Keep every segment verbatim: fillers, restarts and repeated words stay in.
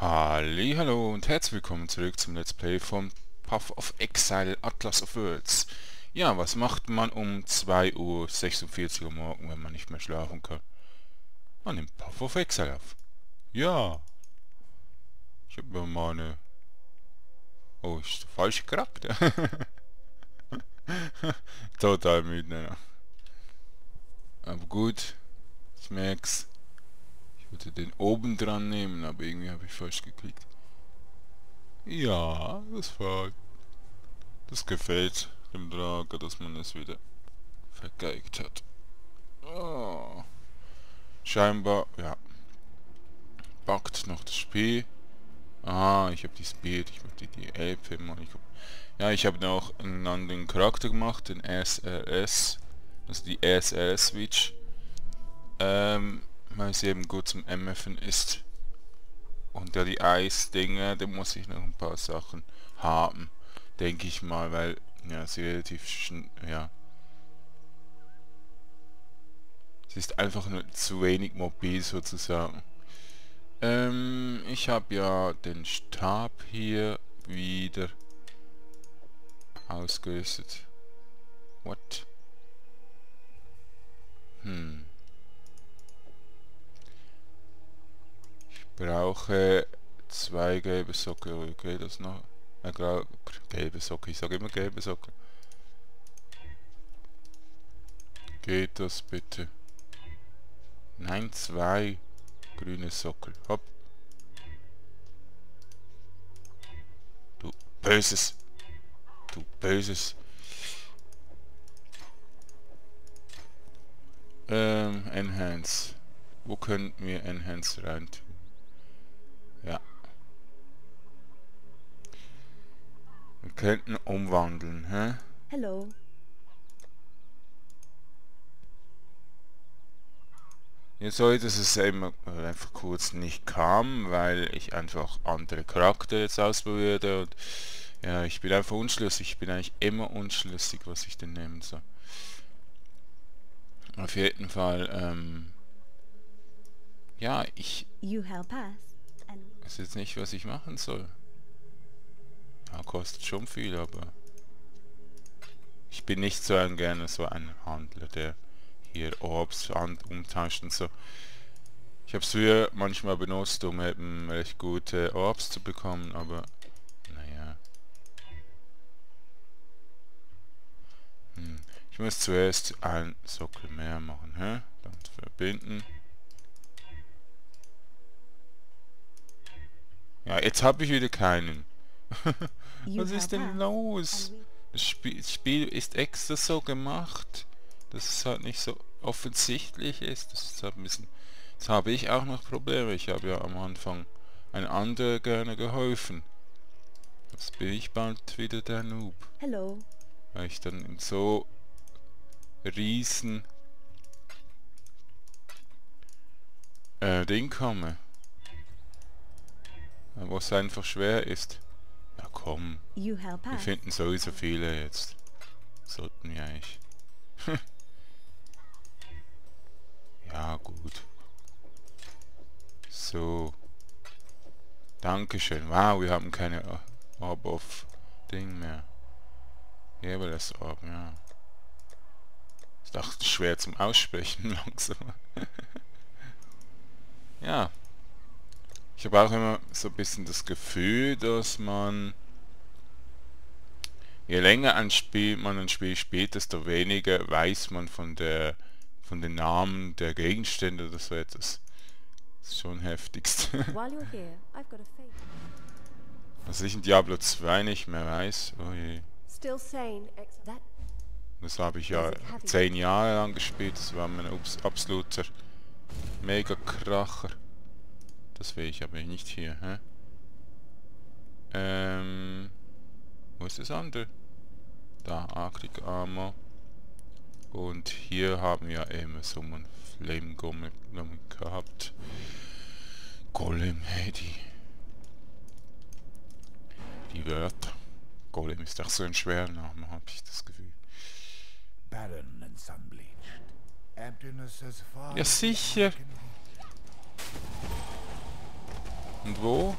Hallihallo und herzlich willkommen zurück zum Let's Play vom Path of Exile Atlas of Worlds. Ja, was macht man um zwei Uhr sechsundvierzig morgen, wenn man nicht mehr schlafen kann? Man nimmt Path of Exile auf. Ja. Ich habe mir meine... Oh, ist der falsche Charakter. Total müde, ja. Aber gut. Ich merk's. Ich würde den oben dran nehmen, aber irgendwie habe ich falsch geklickt. Ja, das war... Das gefällt dem Drago, dass man es wieder vergeigt hat. Oh. Scheinbar, ja. Backt noch das Spiel. Ah, ich habe die Speed, ich möchte die L P machen. Ich hab, ja, ich habe noch einen anderen Charakter gemacht, den S R S. Also die S R S-Switch. Ähm... weil es eben gut zum M F N ist. Und ja, die Eis-Dinger, da muss ich noch ein paar Sachen haben, denke ich mal, weil ja, sie relativ schn... ja. Es ist einfach nur zu wenig mobil sozusagen. Ähm, ich habe ja den Stab hier wieder ausgerüstet. What? Hm. Ich brauche zwei gelbe Socken, okay, das noch. Äh, gelbe Socken, ich sage immer gelbe Socken. Geht das bitte? Nein, zwei grüne Socken. Hopp. Du Böses. Du Böses. Ähm, Enhance. Wo können wir Enhance rein tun? Ja. Wir könnten umwandeln, hä? Hello. Jetzt soll, dass es eben einfach kurz nicht kam, weil ich einfach andere Charakter jetzt ausprobierte und ja, ich bin einfach unschlüssig. Ich bin eigentlich immer unschlüssig, was ich denn nehmen soll. Auf jeden Fall, ähm... ja, ich... You help us. Ist jetzt nicht, was ich machen soll. Ja, kostet schon viel, aber... Ich bin nicht so ein gerne so ein Handler, der hier Orbs umtauscht und so. Ich habe es früher manchmal benutzt, um eben recht gute Orbs zu bekommen, aber... Naja. Hm. Ich muss zuerst einen Sockel mehr machen, hä? Dann verbinden. Ja, jetzt habe ich wieder keinen. Was ist denn los? Das Spiel, das Spiel ist extra so gemacht, dass es halt nicht so offensichtlich ist. Das ist halt ein bisschen... Jetzt habe ich auch noch Probleme. Ich habe ja am Anfang ein anderer gerne geholfen. Jetzt bin ich bald wieder der Noob. Hello. Weil ich dann in so riesen äh, Ding komme. Was einfach schwer ist. Ja komm. Wir finden sowieso viele jetzt. Sollten wir eigentlich. Ja gut. So. Dankeschön. Wow, wir haben keine Orb of Ding mehr. Ja, aber das Orb, ja. Ist auch schwer zum Aussprechen langsam. Ja. Ich habe auch immer so ein bisschen das Gefühl, dass man, je länger ein Spiel man ein Spiel spielt, desto weniger weiß man von der von den Namen der Gegenstände oder so etwas. Das ist schon heftigst. Was ich in Diablo zwei nicht mehr weiß, oh je. Das habe ich ja zehn Jahre lang gespielt, das war mein absoluter Mega-Kracher. Das will ich aber nicht hier, hä? Ähm... Wo ist das andere? Da, Arctic Armor. Und hier haben wir eben so einen Flame-Golem gehabt. Golem, hey, die... Die Wörter. Golem ist doch so ein schwerer Name, habe ich das Gefühl. Ja, sicher! Und wo?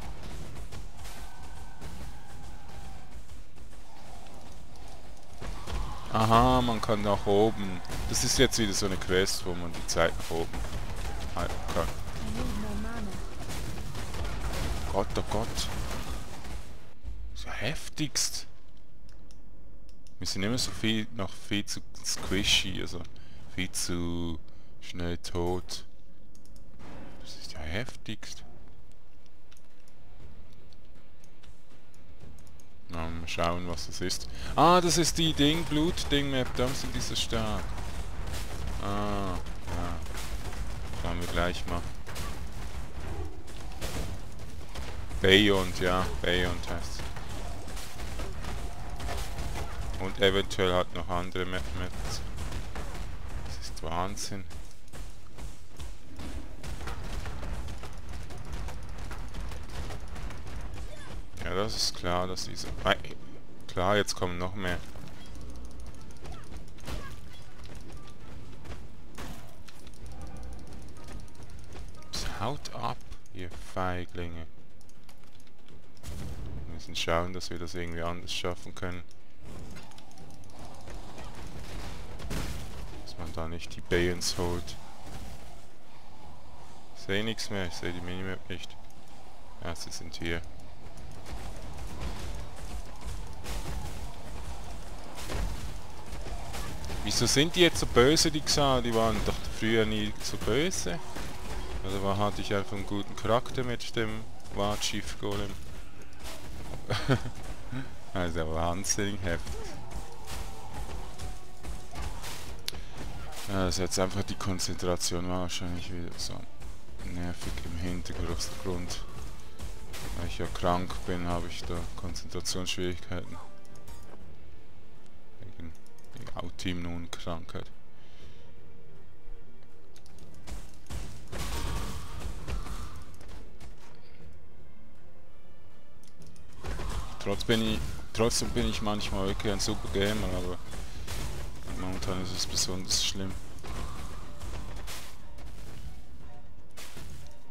Aha, man kann nach oben. Das ist jetzt wieder so eine Quest, wo man die Zeit nach oben halten kann. Gott, oh Gott. So heftigst. Wir sind immer so viel, noch viel zu squishy, also viel zu schnell tot. Das ist ja heftigst. Na, mal schauen, was das ist. Ah, das ist die Ding, Blut-Ding-Map, da sind diese Stab. Ah, ja. Schauen wir gleich mal. Beyond, ja, Beyond heißt. Und eventuell hat noch andere Map-Maps. Das ist Wahnsinn. Ja, das ist klar, dass diese... Ah, klar, jetzt kommen noch mehr. Haut ab, ihr Feiglinge. Wir müssen schauen, dass wir das irgendwie anders schaffen können. Dass man da nicht die Bayons holt. Ich sehe nichts mehr, ich sehe die Minimap nicht. Ja, sie sind hier. Wieso sind die jetzt so böse, die Xa? Die waren doch früher nie so böse. Also war, hatte ich einfach einen guten Charakter mit dem Warchief Golem. Also wahnsinnig heftig. Ja, das ist jetzt einfach die Konzentration wahrscheinlich wieder so nervig im Hintergrund. Weil ich ja krank bin, habe ich da Konzentrationsschwierigkeiten. Autoimmunkrankheit. Trotz bin ich, trotzdem bin ich manchmal wirklich ein super Gamer, aber momentan ist es besonders schlimm.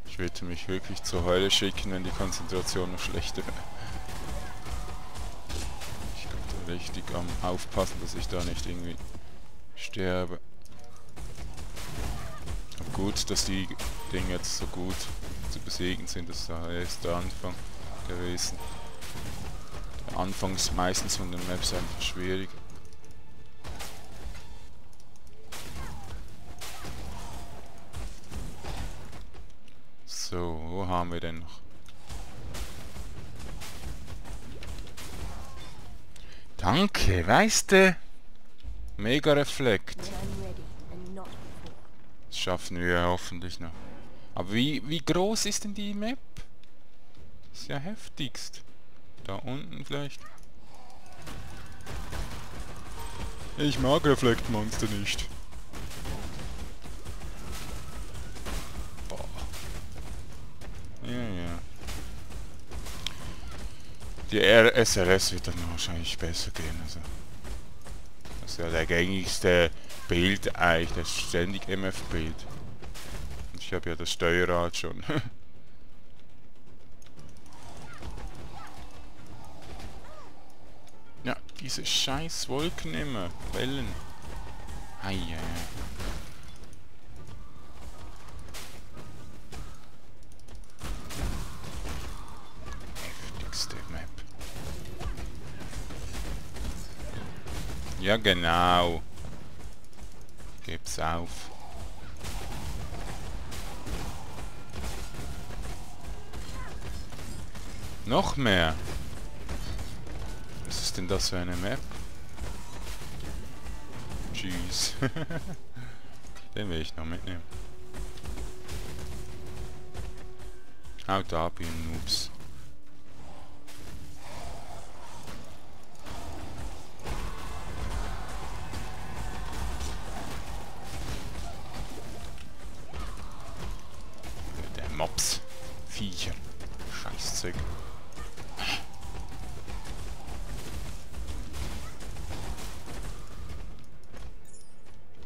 Ich würde mich wirklich zur Heule schicken, wenn die Konzentration noch schlechter wäre. Richtig am Aufpassen, dass ich da nicht irgendwie sterbe. Aber gut, dass die Dinge jetzt so gut zu besiegen sind, das ist erst der Anfang gewesen. Der Anfang ist meistens von den Maps einfach schwierig. So, wo haben wir denn noch? Danke, weißt du? Mega Reflect. Das schaffen wir hoffentlich noch. Aber wie, wie groß ist denn die Map? Das ist ja heftigst. Da unten vielleicht. Ich mag Reflect Monster nicht. Boah. Ja, ja. Die S R S wird dann wahrscheinlich besser gehen. Also. Das ist ja der gängigste Bild eigentlich, das ständig M F-Bild. Ich habe ja das Steuerrad schon. Ja, diese scheiß Wolken immer. Wellen. Ai, ai, ai. Ja genau. Gib's auf. Noch mehr. Was ist denn das für eine Map? Tschüss. Den will ich noch mitnehmen. Haut ab, ihr Noobs. Viecher. Scheißzeug.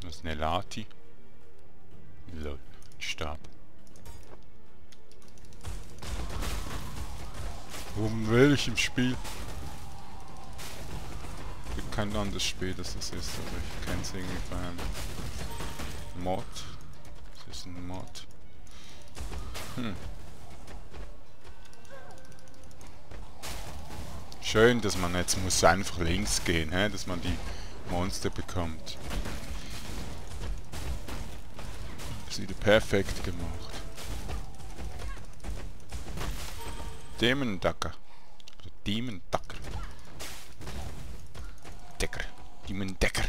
Das ist eine Lati. Lol. Stab. Um welchem Spiel? kein anderes Spiel, das das ist. Also ich kenne es irgendwie beim Mod. Das ist ein Mod. Hm. Schön, dass man jetzt muss einfach links gehen, hä? Dass man die Monster bekommt. Das ist wieder perfekt gemacht. Demon Dacker. Demon Dacker. Decker. Demon Dacker.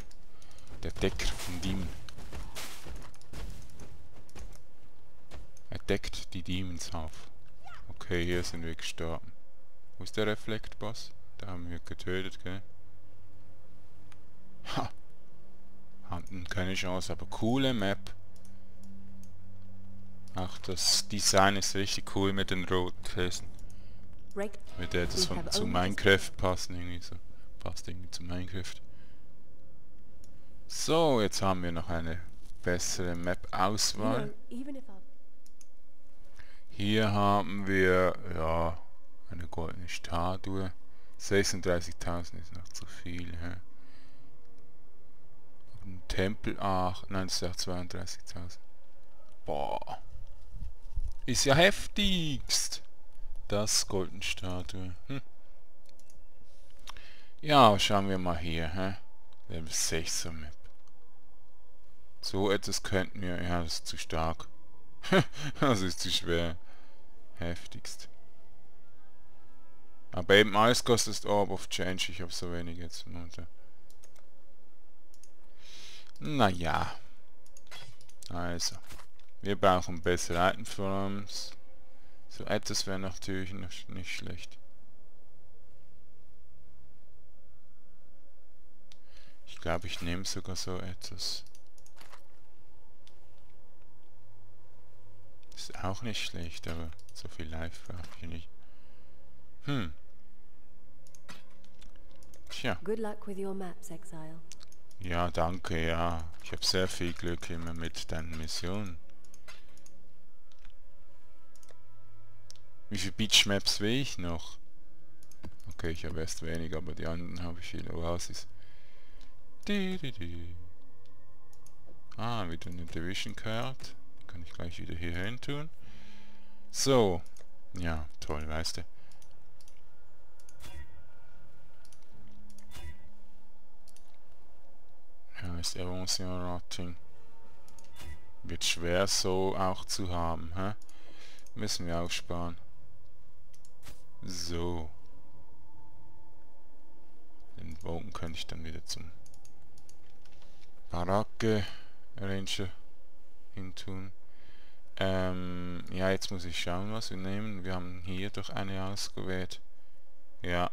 Der Decker von Demon. Er deckt die Demons auf. Okay, hier sind wir gestorben. Wo ist der Reflect-Boss? Da haben wir getötet, gell? Ha! Hatten keine Chance, aber coole Map. Ach, das Design ist richtig cool mit den roten Kästen. Mit der das von zu Minecraft passt irgendwie so. Passt irgendwie zu Minecraft. So, jetzt haben wir noch eine bessere Map-Auswahl. Hier haben wir, ja, eine goldene Statue. sechsunddreißigtausend ist noch zu viel. Hä? Ein Tempel, ach, nein, das ist auch zweiunddreißigtausend. Boah. Ist ja heftigst. Das goldene Statue. Hm. Ja, schauen wir mal hier. Hä? Level sechser Map. So etwas könnten wir... Ja, das ist zu stark. Das ist zu schwer. Heftigst. Aber eben alles kostet Orb of Change. Ich habe so wenig jetzt. Naja. Also. Wir brauchen bessere Itemforms. So etwas wäre natürlich noch nicht schlecht. Ich glaube, ich nehme sogar so etwas. Ist auch nicht schlecht, aber so viel Life brauche ich nicht. Hm. Tja. Good luck with your maps, Exile. Ja, danke, ja. Ich habe sehr viel Glück immer mit deinen Missionen. Wie viele Beachmaps will ich noch? Okay, ich habe erst wenig, aber die anderen habe ich viel. Oasis. Di, di, di. Ah, wieder eine Division Card. Die kann ich gleich wieder hier hin tun. So. Ja, toll, weißt du. Ja, ist Avancement Routing. Wird schwer so auch zu haben, hä? Müssen wir aufsparen. So. Den Bogen könnte ich dann wieder zum Baracke Ranger hintun. Ähm, ja, jetzt muss ich schauen, was wir nehmen. Wir haben hier doch eine ausgewählt. Ja.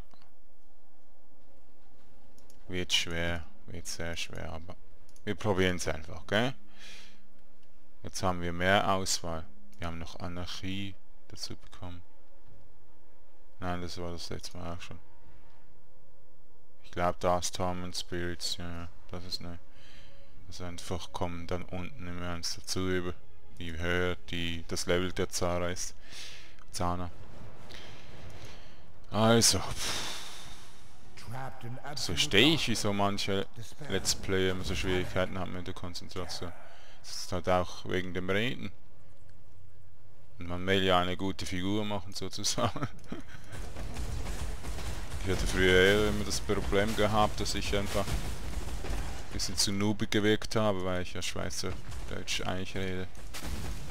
Wird schwer. Wird sehr schwer, aber wir probieren es einfach, gell? Jetzt haben wir mehr Auswahl. Wir haben noch Anarchie dazu bekommen. Nein, das war das letzte Mal auch schon. Ich glaube, da ist Torment Spirits, ja, das ist ne. Also einfach kommen dann unten immer eins dazu über. Je höher die, das Level der Zara ist. Zana. Also. So stehe ich, wie so manche Let's Player so Schwierigkeiten haben mit der Konzentration. Das ist halt auch wegen dem Reden. Und man will ja eine gute Figur machen sozusagen. Ich hatte früher immer das Problem gehabt, dass ich einfach ein bisschen zu noobig gewirkt habe, weil ich ja Schweizerdeutsch eigentlich rede.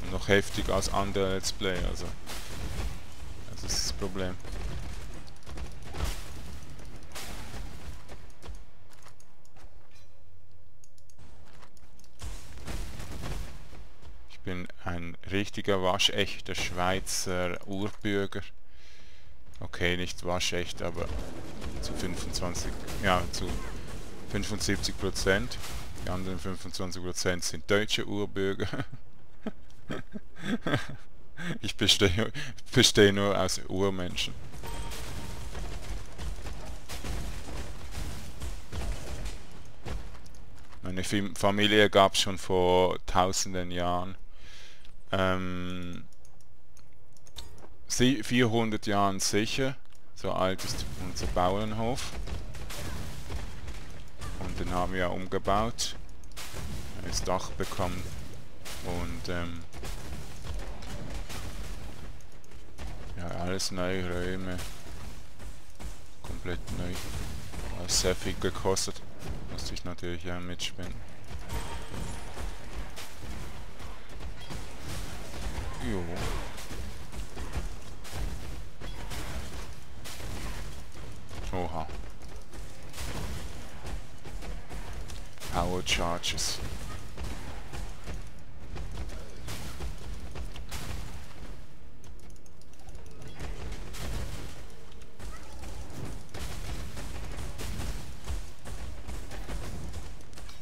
Und noch heftiger als andere Let's Player, also. Das ist das Problem. Ich bin ein richtiger waschechter Schweizer Urbürger. Okay, nicht waschecht, aber zu fünfundzwanzig, ja, zu fünfundsiebzig Prozent. Die anderen fünfundzwanzig Prozent sind deutsche Urbürger. Ich bestehe, bestehe nur aus Urmenschen. Meine Familie gab es schon vor tausenden Jahren. Ähm, vierhundert Jahren sicher, so alt ist unser Bauernhof. den haben wir ja umgebaut. Das Dach bekommen. Und ähm, ja, alles neue Räume. Komplett neu. Hat sehr viel gekostet. Musste ich natürlich ja mitspenden. Jo. Oha. Power Charges.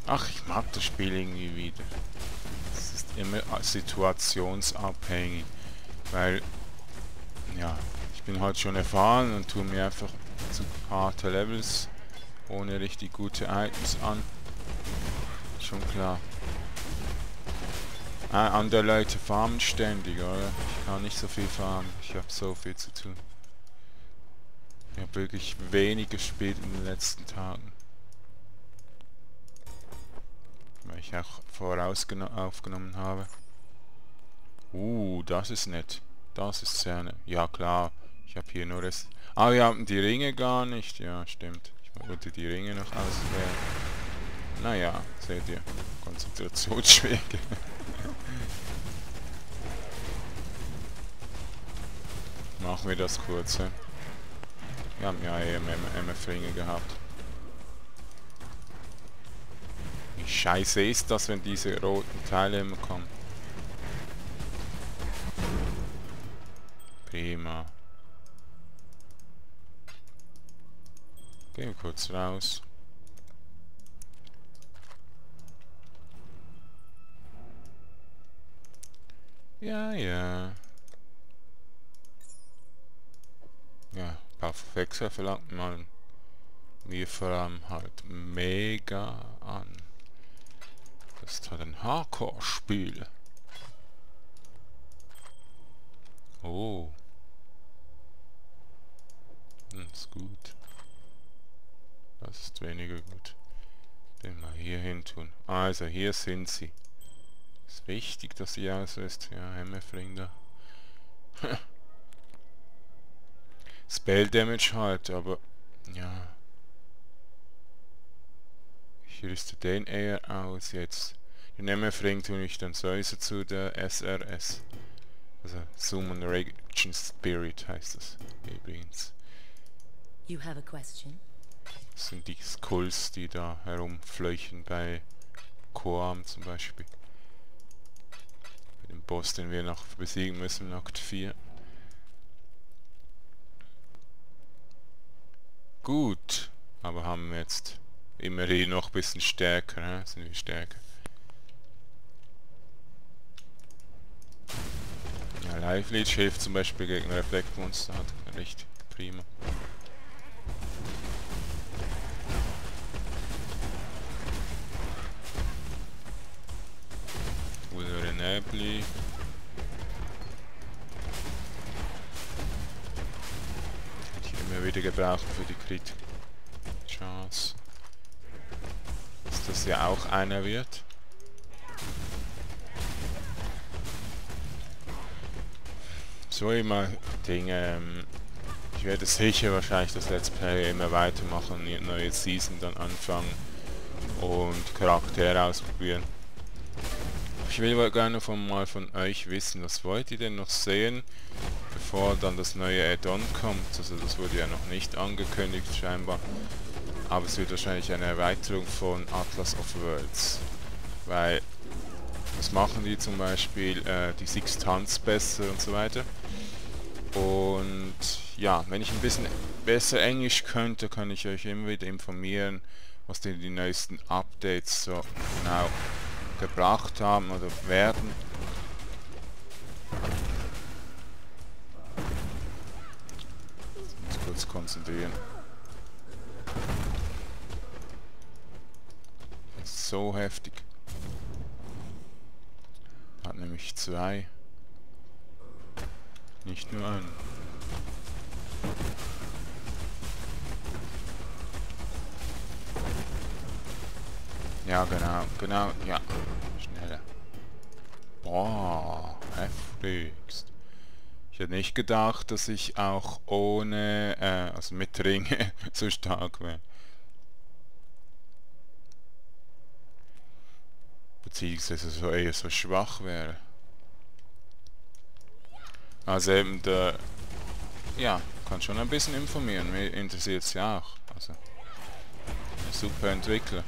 Ach, ich mag das Spiel irgendwie wieder. Es ist immer situationsabhängig, weil ja, ich bin halt schon erfahren und tue mir einfach zu harte Levels ohne richtig gute Items an. Schon klar. Ah, andere Leute farmen ständig, oder? Ich kann nicht so viel farmen. Ich habe so viel zu tun. Ich habe wirklich wenig gespielt in den letzten Tagen. Weil ich auch vorausgenommen habe. Uh, das ist nett. Das ist sehr nett. Ja klar, ich habe hier nur das... Ah, wir haben die Ringe gar nicht. Ja, stimmt. Ich wollte die Ringe noch auswählen. Naja, seht ihr. Konzentrationsschwäche. Machen wir das kurz. He? Wir haben ja eben M F Ringe gehabt. Scheiße ist das, wenn diese roten Teile immer kommen. Prima. Gehen wir kurz raus. Ja, ja. Ja, Path of Exile verlangt man. Wir fahren halt mega an. Das ist halt ein Hardcore-Spiel. Oh. Das ist gut. Das ist weniger gut. Den mal hier hin tun. Also, hier sind sie. Ist wichtig, dass sie auslässt. Ja, M F Ring da. Spell Damage halt, aber... Ja. Ich rüste den eher aus jetzt. Den M F Ring tue ich dann sowieso zu der S R S. Also Summon Raging Spirit heißt das übrigens. You have a question? Das sind die Skulls, die da herumfleuchen bei Koam zum Beispiel. Bei dem Boss, den wir noch besiegen müssen in Akt vier. Gut, aber haben wir jetzt... Immerhin noch ein bisschen stärker, ne? Sind wir stärker. Ja, Lifeleech hilft zum Beispiel gegen Reflect-Monster, hat recht prima. Vulnerability. Hätte ich immer wieder gebraucht für die Crit Chance. Dass ja auch einer wird. So immer Dinge. Ähm, ich werde sicher wahrscheinlich das Let's Play immer weitermachen, eine neue Season dann anfangen und Charaktere ausprobieren. Ich will gerne von mal von euch wissen, was wollt ihr denn noch sehen, bevor dann das neue Add-on kommt. Also das wurde ja noch nicht angekündigt scheinbar. Aber es wird wahrscheinlich eine Erweiterung von Atlas of Worlds. Weil, was machen die zum Beispiel? Äh, die Sixth Hunts besser und so weiter. Und ja, wenn ich ein bisschen besser Englisch könnte, kann ich euch immer wieder informieren, was denn die neuesten Updates so genau gebracht haben oder werden. Ich muss kurz konzentrieren. So heftig. Hat nämlich zwei. Nicht nur einen. Ja, genau, genau, ja. Schneller. Boah, heftigst. Ich hätte nicht gedacht, dass ich auch ohne, äh, also mit Ringe so stark wäre. Beziehungsweise so eher so schwach wäre. Also eben der... Ja, kann schon ein bisschen informieren. Mir interessiert es ja auch. Also, super Entwickler.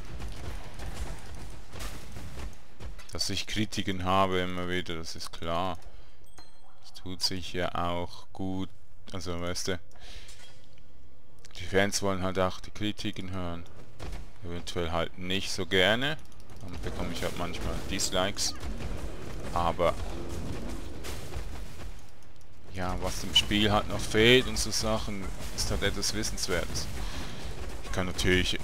Dass ich Kritiken habe immer wieder, das ist klar. Das tut sich ja auch gut. Also, weißt du, die Fans wollen halt auch die Kritiken hören. Eventuell halt nicht so gerne. Dann bekomme ich halt manchmal Dislikes. Aber... ja, was dem Spiel halt noch fehlt und so Sachen, ist halt etwas Wissenswertes. Ich kann natürlich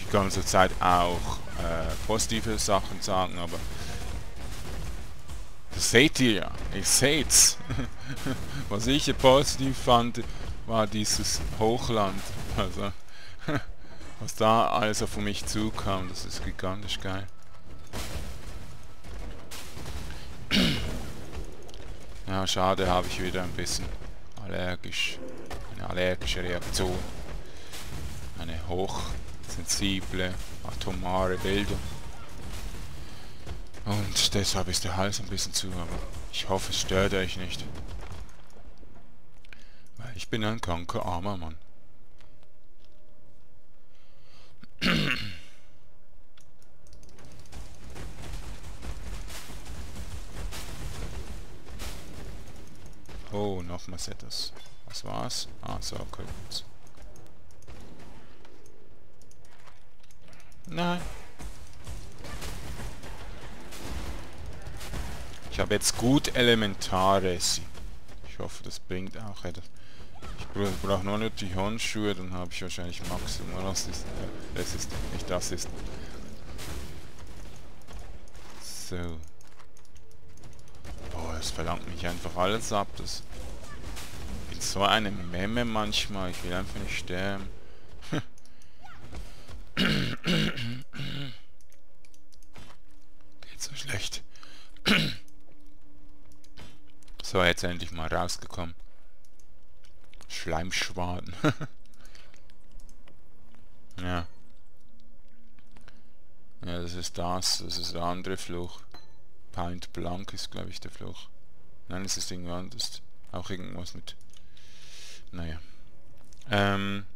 die ganze Zeit auch äh, positive Sachen sagen, aber das seht ihr ja, ich seh's. Was ich hier positiv fand, war dieses Hochland, also was da alles auf mich zukam, das ist gigantisch geil. Ja, schade, habe ich wieder ein bisschen allergisch, eine allergische Reaktion. Eine hochsensible, atomare Bildung. Und deshalb ist der Hals ein bisschen zu, aber ich hoffe, es stört euch nicht. Weil ich bin ein kranker, armer Mann. Oh, nochmals etwas. Was war's? Ah, so, okay. Nein. Ich habe jetzt gut Elementares. Ich hoffe, das bringt auch etwas. Ich brauche nur noch die Handschuhe, dann habe ich wahrscheinlich Maximum Resist. Äh, Resist, nicht das ist. So. Das verlangt mich einfach alles ab. Das bin so eine Memme manchmal. Ich will einfach nicht sterben. Geht so schlecht. So, jetzt endlich mal rausgekommen. Schleimschwaden. Ja. Ja, das ist das. Das ist der andere Fluch. Point Blank ist, glaube ich, der Fluch. Nein, es ist irgendwo anders. Auch irgendwas mit... Naja. Ähm...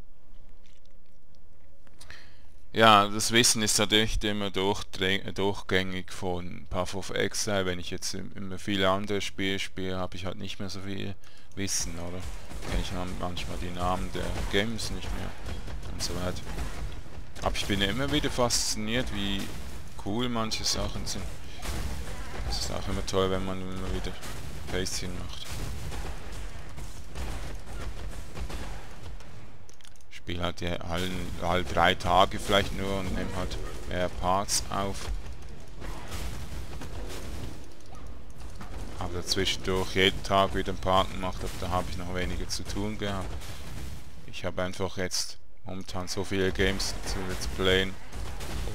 Ja, das Wissen ist natürlich immer durchgängig von Path of Exile. Wenn ich jetzt immer viele andere Spiele spiele, habe ich halt nicht mehr so viel Wissen, oder? Kenne ich manchmal die Namen der Games nicht mehr. Und so weiter. Aber ich bin ja immer wieder fasziniert, wie cool manche Sachen sind. Das ist auch immer toll, wenn man immer wieder Pacing macht. Ich spiele halt ja alle, alle drei Tage vielleicht nur und nehme halt mehr Parts auf. Aber dazwischendurch jeden Tag wieder einen Part gemacht, aber da habe ich noch weniger zu tun gehabt. Ich habe einfach jetzt momentan so viele Games zu Let's Playen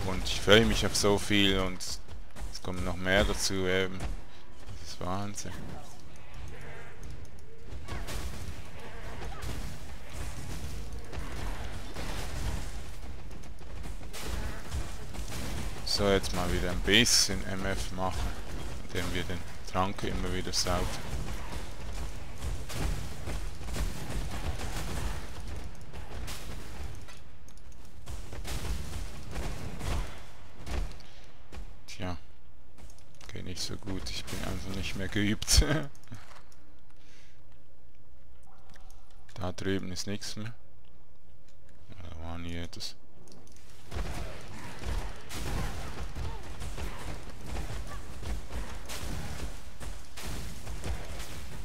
und ich freue mich auf so viel und kommen noch mehr dazu eben. Das ist Wahnsinn. So, jetzt mal wieder ein bisschen M F machen, indem wir den Trank immer wieder saufen. Tja. Nicht so gut, ich bin einfach nicht mehr geübt. Da drüben ist nichts mehr. Da war nie etwas.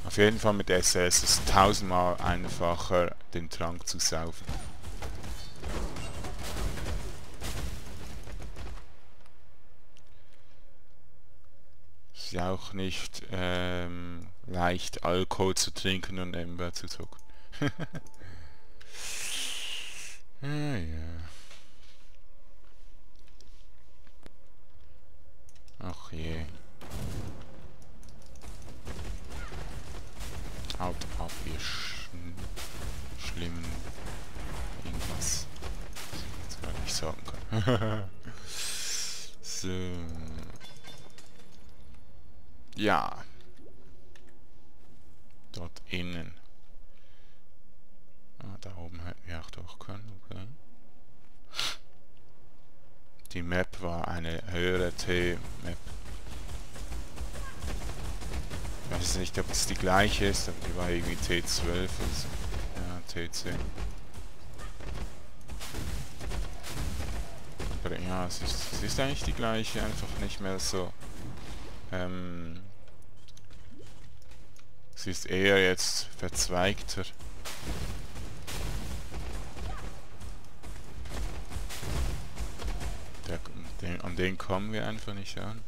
Auf jeden Fall mit S R S ist es tausendmal einfacher, den Trank zu saufen. Ja, auch nicht ähm, leicht Alkohol zu trinken und nebenbei zu zucken. Ja, ja. Ach je. Haut ab, ihr sch schlimmen irgendwas. Was ich jetzt gerade nicht sagen kann. So. Ja. Dort innen. Ah, da oben hätten wir auch durch können, okay. Die Map war eine höhere T-Map. Ich weiß nicht, ob es die gleiche ist, aber die war irgendwie T zwölf oder so. Ja, T zehn. Aber ja, es ist, es ist eigentlich die gleiche, einfach nicht mehr so. Ähm, es ist eher jetzt verzweigter. Den, an den kommen wir einfach nicht an.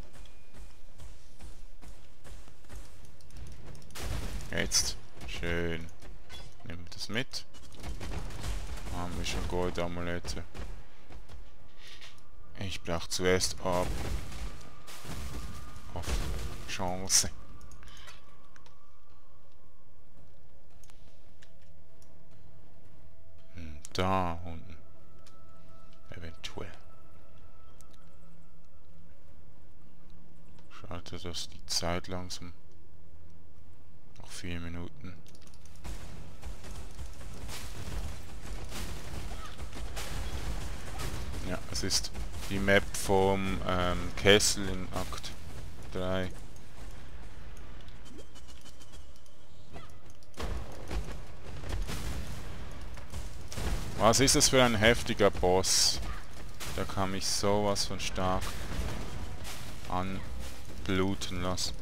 Jetzt. Schön. Nehmen wir das mit. Haben wir schon Goldamulette. Ich brauche zuerst ab. Auf Chance. Hm, da unten. Eventuell. Schade, dass die Zeit langsam. Noch vier Minuten. Ja, es ist die Map vom ähm, Kessel in Akt drei. Was ist das für ein heftiger Boss? Da kann mich sowas von stark anbluten lassen.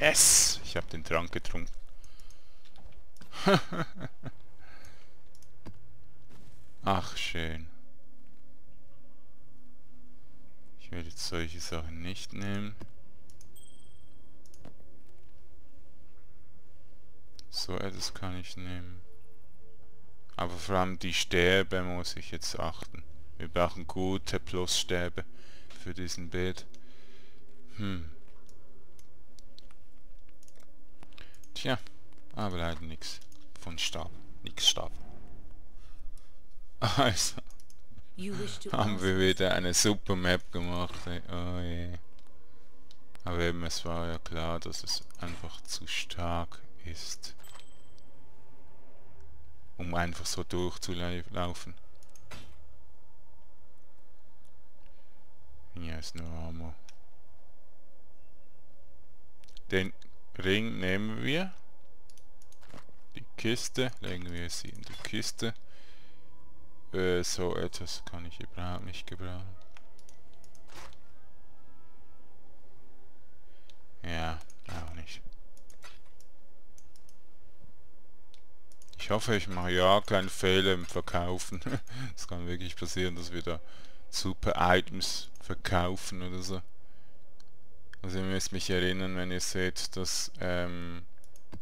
Yes! Ich habe den Trank getrunken. Ach, schön. Ich werde jetzt solche Sachen nicht nehmen. So etwas kann ich nehmen. Aber vor allem die Stäbe muss ich jetzt achten. Wir brauchen gute Plusstäbe für diesen Bild. Hm. Tja, aber leider nichts von Stab. Nix Stab. Also, haben wir wieder eine super Map gemacht. Ey. Oh je. Aber eben, es war ja klar, dass es einfach zu stark ist. Um einfach so durchzulaufen. Hier ist nur Armor. Den Ring nehmen wir. Die Kiste, legen wir sie in die Kiste. Äh, so etwas kann ich überhaupt nicht gebrauchen. Ja, auch nicht. Ich hoffe, ich mache ja keinen Fehler im Verkaufen. Es kann wirklich passieren, dass wir da super Items verkaufen oder so. Also ihr müsst mich erinnern, wenn ihr seht, dass ähm,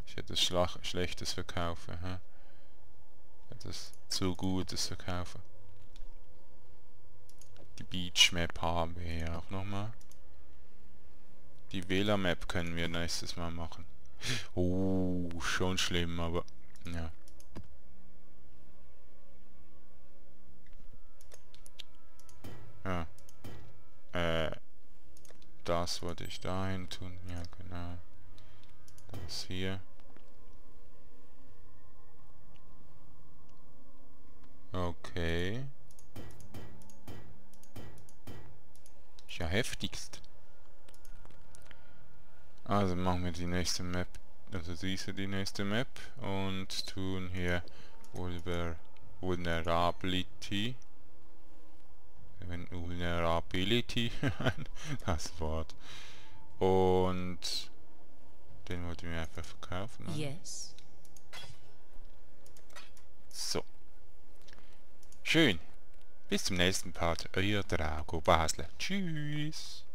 ich etwas Schlag Schlechtes verkaufe. Hä? Etwas zu Gutes verkaufe. Die Beach Map haben wir hier auch nochmal. Die Wähler Map können wir nächstes Mal machen. Oh, schon schlimm, aber ja. Ja. Äh. Das wollte ich dahin tun, ja genau. Das hier. Okay. Ist ja heftigst. Also machen wir die nächste Map, also diese die nächste Map und tun hier Vulnerability. Wenn Vulnerability, das Wort. Und den wollte ich mir einfach verkaufen. Yes. So. Schön. Bis zum nächsten Part. Euer Drago Basler. Tschüss.